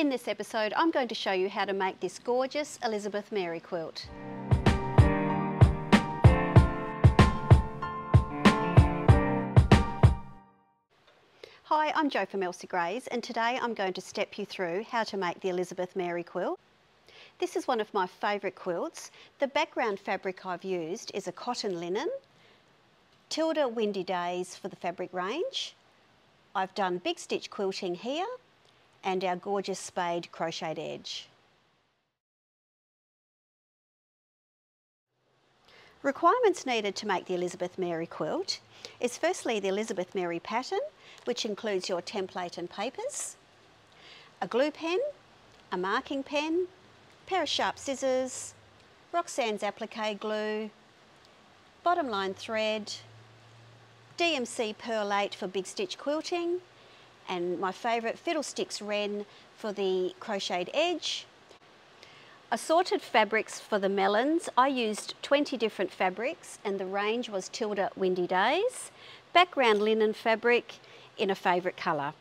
In this episode, I'm going to show you how to make this gorgeous Elizabeth Mary quilt. Hi, I'm Jo from Elsie Gray's, and today I'm going to step you through how to make the Elizabeth Mary quilt. This is one of my favourite quilts. The background fabric I've used is a cotton linen, Tilda Windy Days for the fabric range. I've done Big Stitch Quilting here and our gorgeous spade Crochet Edge. Requirements needed to make the Elizabeth Mary quilt is firstly the Elizabeth Mary pattern, which includes your template and papers, a glue pen, a marking pen, pair of sharp scissors, Roxanne's applique glue, bottom line thread, DMC Pearl 8 for Big Stitch Quilting, and my favourite Fiddlesticks Wren for the Crocheted Edge. Assorted fabrics for the melons. I used 20 different fabrics and the range was Tilda Windy Days. Background linen fabric in a favourite colour.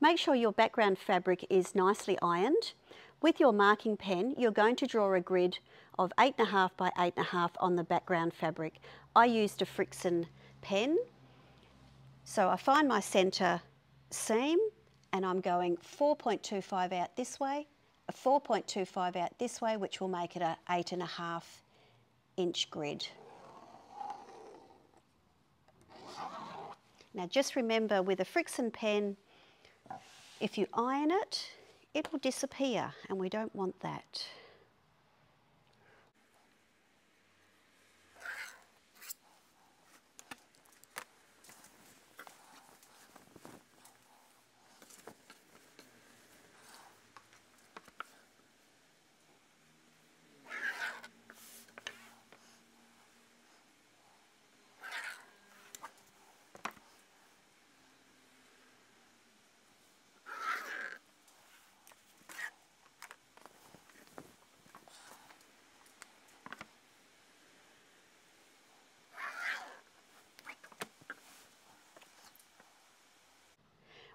Make sure your background fabric is nicely ironed. With your marking pen, you're going to draw a grid of 8.5 by 8.5 on the background fabric. I used a Frixion pen. So I find my centre seam and I'm going 4.25 out this way, 4.25 out this way, which will make it an 8.5 inch grid. Now just remember with a Frixion pen, if you iron it, it will disappear and we don't want that.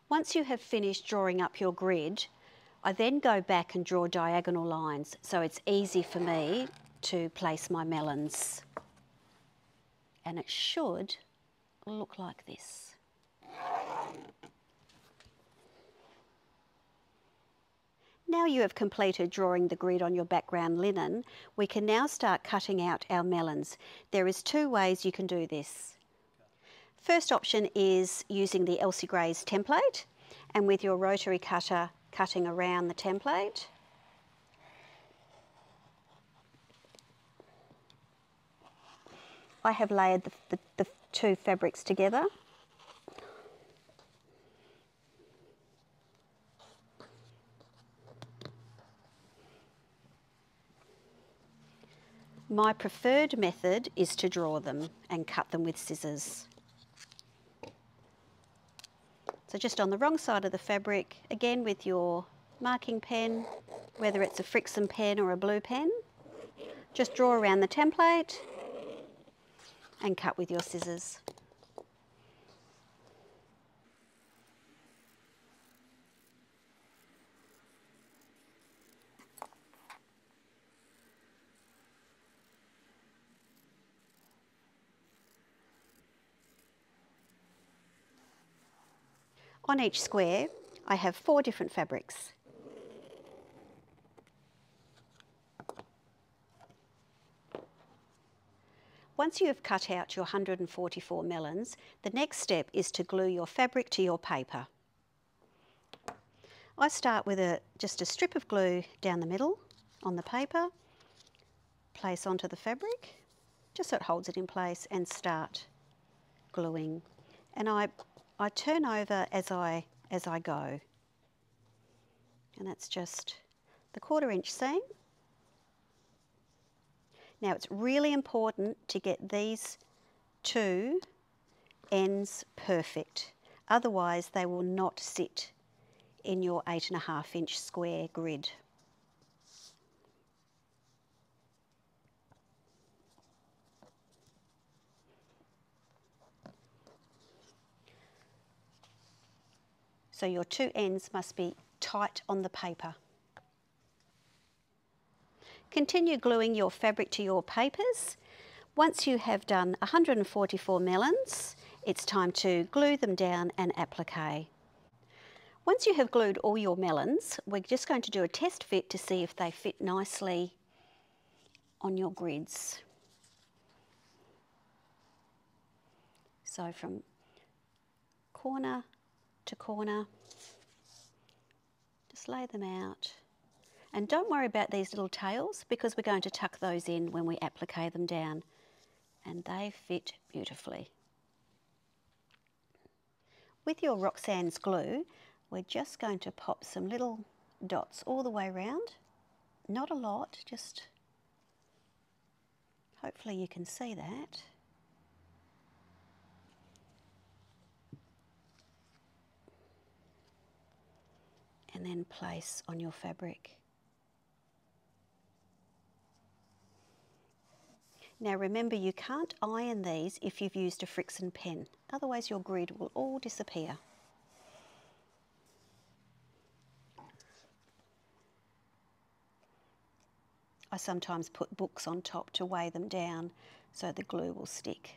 Once you have finished drawing up your grid, I then go back and draw diagonal lines so it's easy for me to place my melons. And it should look like this. Now you have completed drawing the grid on your background linen, we can now start cutting out our melons. There is two ways you can do this. First option is using the Elsie Gray's template and with your rotary cutter cutting around the template. I have layered the two fabrics together. My preferred method is to draw them and cut them with scissors. So just on the wrong side of the fabric, again with your marking pen, whether it's a Frixion pen or a blue pen, just draw around the template and cut with your scissors. On each square, I have four different fabrics. Once you have cut out your 144 melons, the next step is to glue your fabric to your paper. I start with just a strip of glue down the middle on the paper, place onto the fabric, just so it holds it in place, and start gluing. And I turn over as I go, and that's just the 1/4 inch seam. Now it's really important to get these two ends perfect, otherwise they will not sit in your 8.5 inch square grid. So So your two ends must be tight on the paper. Continue gluing your fabric to your papers. Once you have done 144 melons, it's time to glue them down and applique. Once you have glued all your melons, we're just going to do a test fit to see if they fit nicely on your grids. So from corner to corner, just lay them out. And don't worry about these little tails because we're going to tuck those in when we applique them down. And they fit beautifully. With your Roxanne's glue, we're just going to pop some little dots all the way around. Not a lot, just hopefully you can see that. And then place on your fabric. Now remember, you can't iron these if you've used a Frixion pen, otherwise your grid will all disappear. I sometimes put books on top to weigh them down so the glue will stick.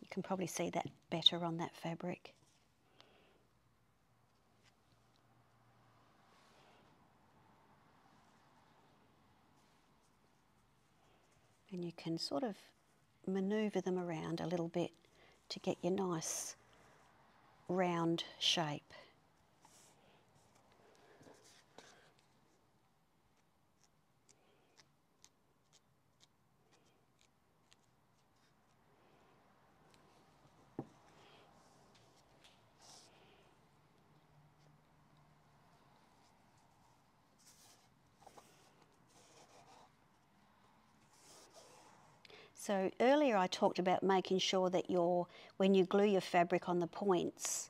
You can probably see that better on that fabric. And you can sort of maneuver them around a little bit to get your nice round shape. So earlier I talked about making sure that when you glue your fabric on the points,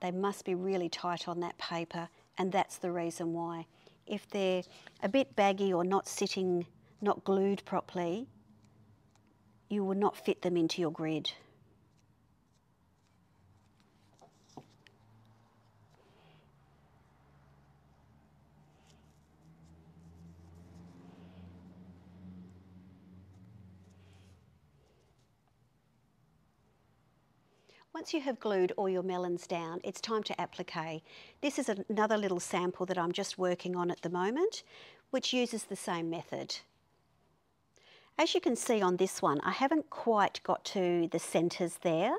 they must be really tight on that paper, and that's the reason why. If they're a bit baggy or not glued properly, you will not fit them into your grid. Once you have glued all your melons down, it's time to applique. This is another little sample that I'm just working on at the moment, which uses the same method. As you can see on this one, I haven't quite got to the centres there,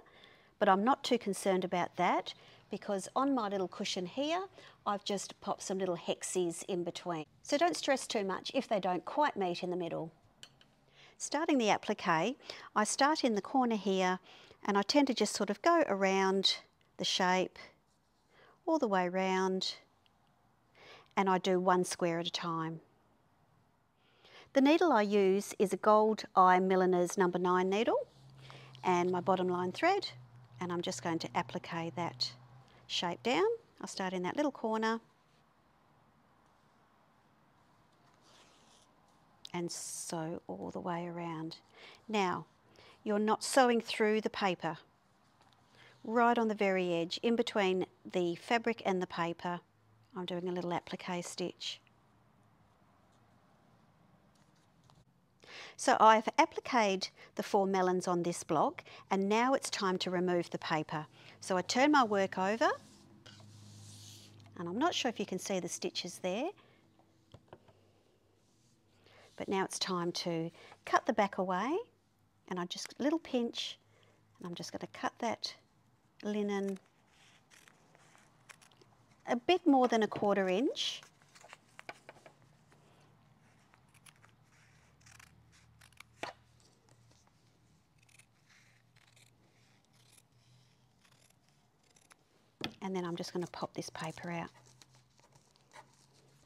but I'm not too concerned about that because on my little cushion here, I've just popped some little hexes in between. So don't stress too much if they don't quite meet in the middle. Starting the applique, I start in the corner here, and I tend to just sort of go around the shape, all the way round, and I do one square at a time. The needle I use is a Gold Eye Milliners No. 9 needle, and my bottom line thread, and I'm just going to applique that shape down. I'll start in that little corner, and sew all the way around. Now, you're not sewing through the paper, right on the very edge, in between the fabric and the paper. I'm doing a little applique stitch. So I've appliqued the 4 melons on this block, and now it's time to remove the paper. So I turn my work over, and I'm not sure if you can see the stitches there, but now it's time to cut the back away. And I just little pinch, and I'm just going to cut that linen a bit more than a 1/4 inch. And then I'm just going to pop this paper out.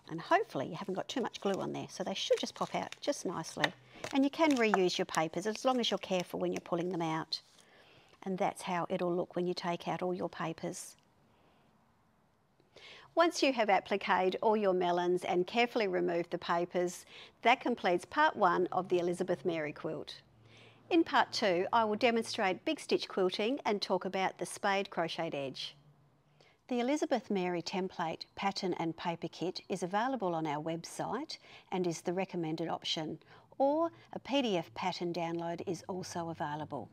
And hopefully you haven't got too much glue on there, so they should just pop out just nicely. And you can reuse your papers as long as you're careful when you're pulling them out. And that's how it'll look when you take out all your papers. Once you have appliqued all your melons and carefully removed the papers, that completes part 1 of the Elizabeth Mary quilt. In part two, I will demonstrate big stitch quilting and talk about the spade crocheted edge. The Elizabeth Mary template, pattern and paper kit is available on our website and is the recommended option, or a PDF pattern download is also available.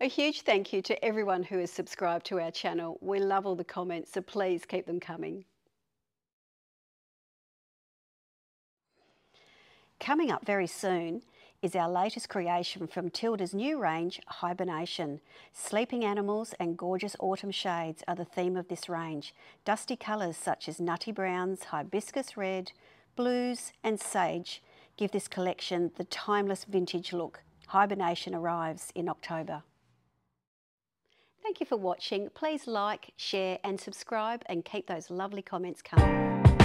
A huge thank you to everyone who has subscribed to our channel. We love all the comments, so please keep them coming. Coming up very soon is our latest creation from Tilda's new range, Hibernation. Sleeping animals and gorgeous autumn shades are the theme of this range. Dusty colours such as nutty browns, hibiscus red, blues and sage give this collection the timeless vintage look. Hibernation arrives in October. Thank you for watching. Please like, share and subscribe and keep those lovely comments coming.